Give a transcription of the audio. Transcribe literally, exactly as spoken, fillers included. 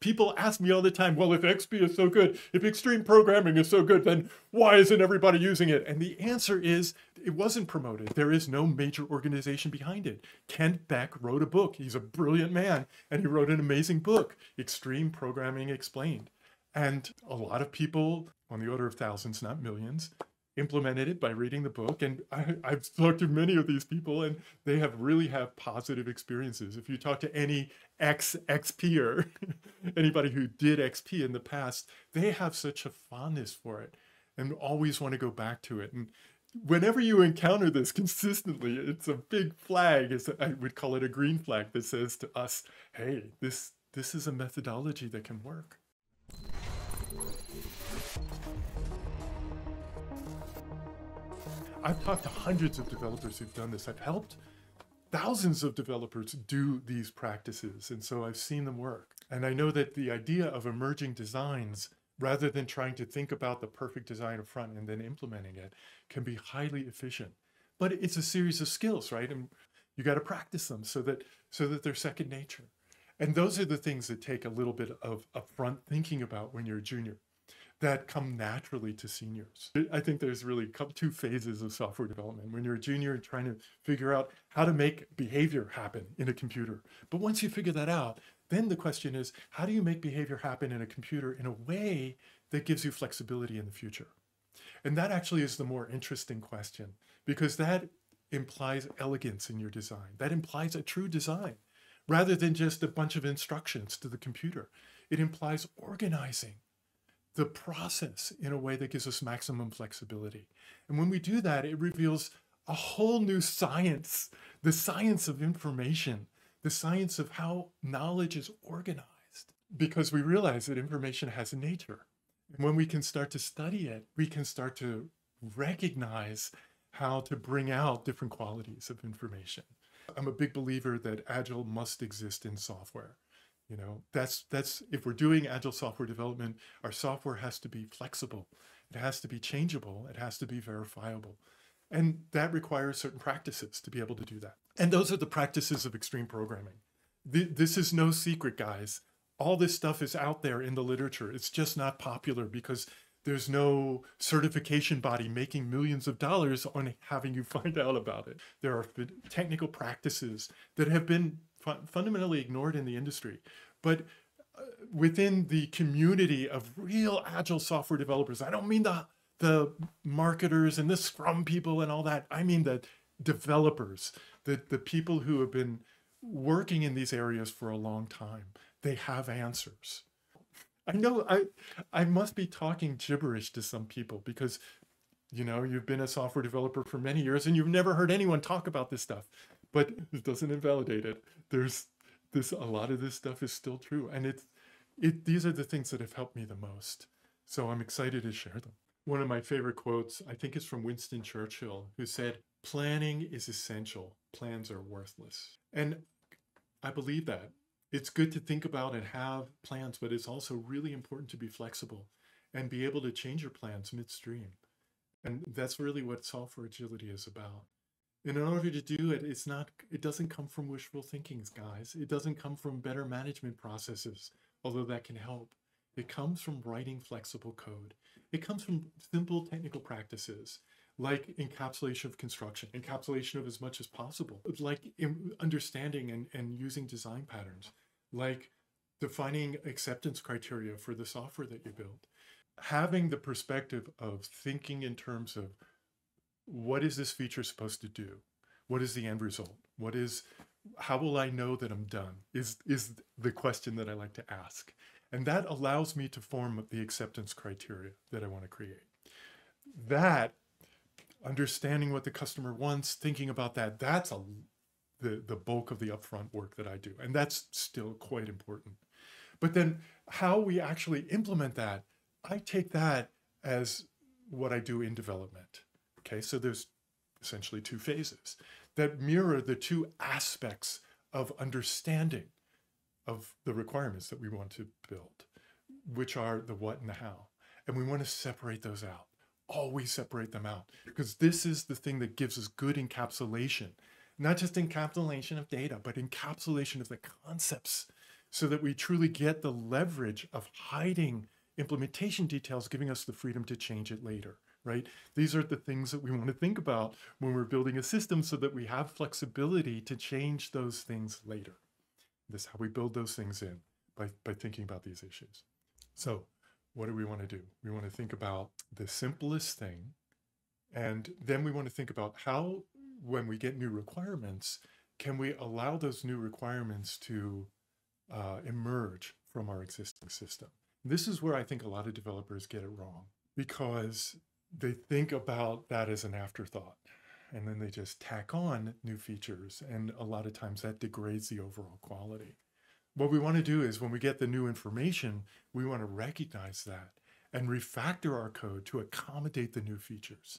People ask me all the time, well, if X P is so good, if extreme programming is so good, then why isn't everybody using it? And the answer is, it wasn't promoted. There is no major organization behind it. Kent Beck wrote a book. He's a brilliant man, and he wrote an amazing book, Extreme Programming Explained. And a lot of people, on the order of thousands, not millions, implemented it by reading the book. And I, I've talked to many of these people, and they have really have positive experiences. If you talk to any ex-X P-er, anybody who did X P in the past, they have such a fondness for it and always want to go back to it. And whenever you encounter this consistently, it's a big flag. It's a, I would call it a green flag that says to us, hey, this, this is a methodology that can work. I've talked to hundreds of developers who've done this. I've helped thousands of developers do these practices, and so I've seen them work. And I know that the idea of emerging designs, rather than trying to think about the perfect design up front and then implementing it, can be highly efficient. But it's a series of skills, right? And you got to practice them so that, so that they're second nature. And those are the things that take a little bit of upfront thinking about when you're a junior, that come naturally to seniors. I think there's really two phases of software development. When you're a junior and trying to figure out how to make behavior happen in a computer. But once you figure that out, then the question is, how do you make behavior happen in a computer in a way that gives you flexibility in the future? And that actually is the more interesting question, because that implies elegance in your design. That implies a true design, rather than just a bunch of instructions to the computer. It implies organizing the process in a way that gives us maximum flexibility. And when we do that, it reveals a whole new science, the science of information, the science of how knowledge is organized, because we realize that information has a nature. And when we can start to study it, we can start to recognize how to bring out different qualities of information. I'm a big believer that Agile must exist in software. You know, that's, that's, if we're doing Agile software development, our software has to be flexible. It has to be changeable. It has to be verifiable. And that requires certain practices to be able to do that. And those are the practices of extreme programming. The, this is no secret, guys. All this stuff is out there in the literature. It's just not popular because there's no certification body making millions of dollars on having you find out about it. There are technical practices that have been fundamentally ignored in the industry, but uh, within the community of real Agile software developers, I don't mean the, the marketers and the Scrum people and all that. I mean the developers, the, the people who have been working in these areas for a long time. They have answers. I know I, I must be talking gibberish to some people because, you know, you've been a software developer for many years and you've never heard anyone talk about this stuff. But it doesn't invalidate it. There's this, a lot of this stuff is still true. And it's, it, these are the things that have helped me the most. So I'm excited to share them. One of my favorite quotes, I think, is from Winston Churchill, who said, planning is essential. Plans are worthless. And I believe that. It's good to think about and have plans, but it's also really important to be flexible and be able to change your plans midstream. And that's really what software agility is about. And in order to do it, it's not, it doesn't come from wishful thinking, guys. It doesn't come from better management processes, although that can help. It comes from writing flexible code. It comes from simple technical practices, like encapsulation of construction, encapsulation of as much as possible, like understanding and, and using design patterns, like defining acceptance criteria for the software that you build. Having the perspective of thinking in terms of, what is this feature supposed to do? What is the end result? What is, how will I know that I'm done? Is, is the question that I like to ask. And that allows me to form the acceptance criteria that I want to create. That, understanding what the customer wants, thinking about that, that's a, the, the bulk of the upfront work that I do. And that's still quite important. But then how we actually implement that, I take that as what I do in development. Okay, so there's essentially two phases that mirror the two aspects of understanding of the requirements that we want to build, which are the what and the how. And we want to separate those out, always separate them out, because this is the thing that gives us good encapsulation, not just encapsulation of data, but encapsulation of the concepts so that we truly get the leverage of hiding implementation details, giving us the freedom to change it later, right? These are the things that we want to think about when we're building a system so that we have flexibility to change those things later. This is how we build those things in, by, by thinking about these issues. So what do we want to do? We want to think about the simplest thing, and then we want to think about how, when we get new requirements, can we allow those new requirements to uh, emerge from our existing system? This is where I think a lot of developers get it wrong, because they think about that as an afterthought, and then they just tack on new features, and a lot of times that degrades the overall quality. What we want to do is when we get the new information, we want to recognize that and refactor our code to accommodate the new features.